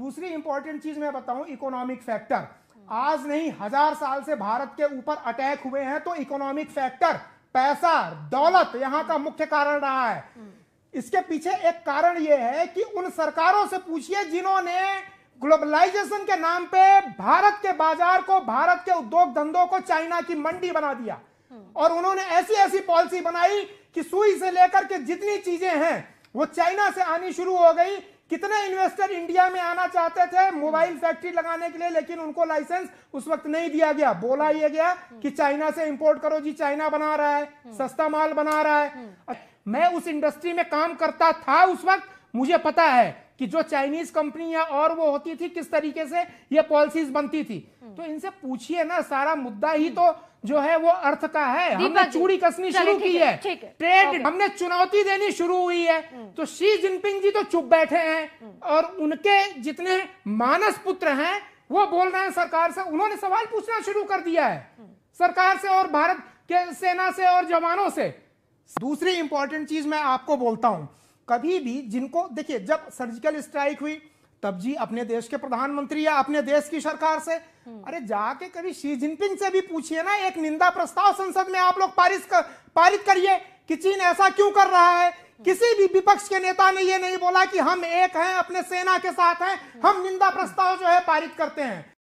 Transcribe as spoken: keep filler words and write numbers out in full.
दूसरी इंपॉर्टेंट चीज मैं बताऊं, इकोनॉमिक फैक्टर। आज नहीं हजार साल से भारत के ऊपर अटैक हुए हैं, तो इकोनॉमिक फैक्टर, पैसा, दौलत यहां का मुख्य कारण रहा है। इसके पीछे एक कारण यह है कि उन सरकारों से पूछिए जिन्होंने ग्लोबलाइजेशन के नाम पे भारत के बाजार को, भारत के उद्योग धंधों को चाइना की मंडी बना दिया, और उन्होंने ऐसी ऐसी पॉलिसी बनाई कि सुई से लेकर के जितनी चीजें हैं वो चाइना से आनी शुरू हो गई। कितने इन्वेस्टर इंडिया में आना चाहते थे मोबाइल फैक्ट्री लगाने के लिए, लेकिन उनको लाइसेंस उस वक्त नहीं दिया गया। बोला यह गया कि चाइना से इंपोर्ट करो जी, चाइना बना रहा है, सस्ता माल बना रहा है। मैं उस इंडस्ट्री में काम करता था उस वक्त, मुझे पता है कि जो चाइनीज कंपनी या और वो होती थी किस तरीके से ये पॉलिसीज बनती थी। तो इनसे पूछिए ना, सारा मुद्दा ही तो जो है वो अर्थ का है। हमने चूड़ी कसनी शुरू की है, ट्रेड हमने चुनौती देनी शुरू हुई है, तो शी जिनपिंग जी तो चुप बैठे हैं, और उनके जितने मानस पुत्र हैं वो बोल रहे हैं सरकार से, उन्होंने सवाल पूछना शुरू कर दिया है सरकार से और भारत के सेना से और जवानों से। दूसरी इंपॉर्टेंट चीज मैं आपको बोलता हूं, कभी भी जिनको देखिए, जब सर्जिकल स्ट्राइक हुई तब जी अपने देश के प्रधानमंत्री या अपने देश की सरकार से, अरे जाके कभी शी जिनपिंग से भी पूछिए ना, एक निंदा प्रस्ताव संसद में आप लोग पारित कर, पारित करिए कि चीन ऐसा क्यों कर रहा है। किसी भी विपक्ष के नेता ने यह नहीं बोला कि हम एक हैं, अपने सेना के साथ हैं, हम निंदा प्रस्ताव जो है पारित करते हैं।